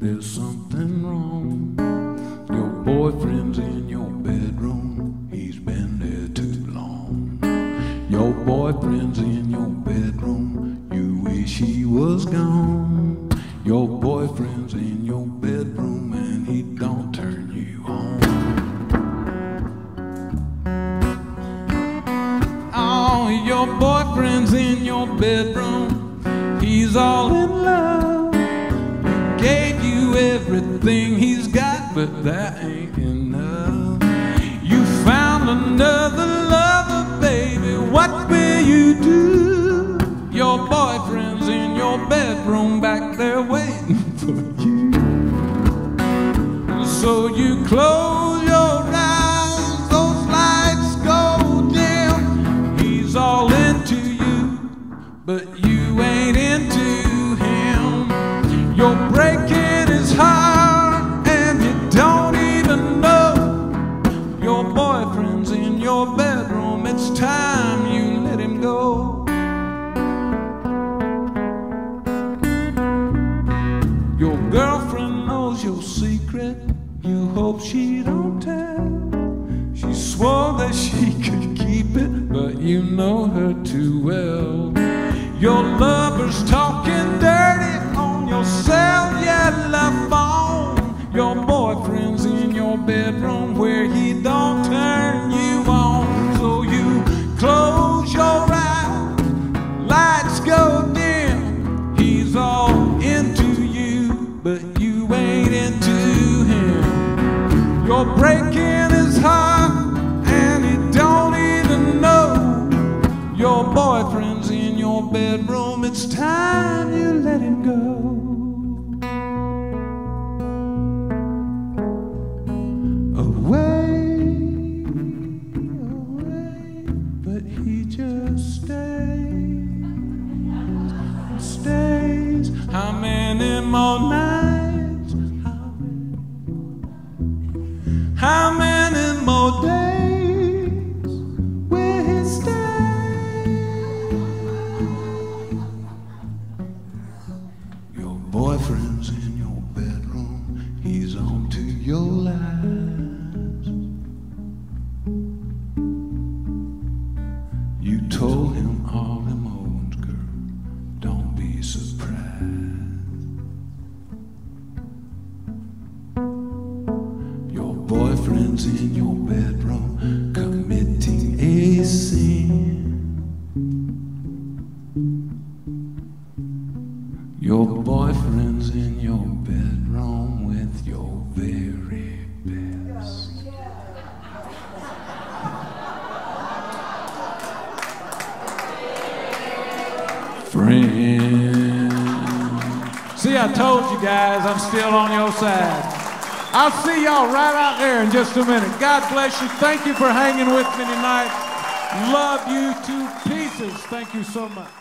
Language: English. There's something wrong. Your boyfriend's in your bedroom. He's been there too long. Your boyfriend's in your bedroom. You wish he was gone. Your boyfriend's in your bedroom and he don't turn you on. Oh, your boyfriend's in your bedroom. He's all in love. Gave you everything he's got, but that ain't enough. You found another lover, baby. What will you do? Your boyfriend's in your bedroom back there waiting for you. So you close your eyes, those lights go dim. He's all into you, but you ain't into him. You're breaking his heart and you don't even know. Your boyfriend's in your bedroom. It's time you let him go. Your girlfriend knows your secret. You hope she don't tell. She swore that she could keep it, but you know her too well. Your lover's talking dirty on your cell phone. Your boyfriend's in your bedroom where he don't turn you on. So you close your eyes, lights go dim. He's all into you, but you ain't into him. You're breaking his heart and he don't even know. Your boyfriend's in your bedroom. It's time you let him go. Stays. How many more nights? How many more days will he stay? Your boyfriend's in your bedroom. He's on to your lies. You told him all them old girls. Don't be surprised. Your boyfriend's in your bedroom committing a sin. Your boyfriend's in your bedroom with your very best. Friend. See, I told you guys, I'm still on your side. I'll see y'all right out there in just a minute. God bless you. Thank you for hanging with me tonight. Love you to pieces. Thank you so much.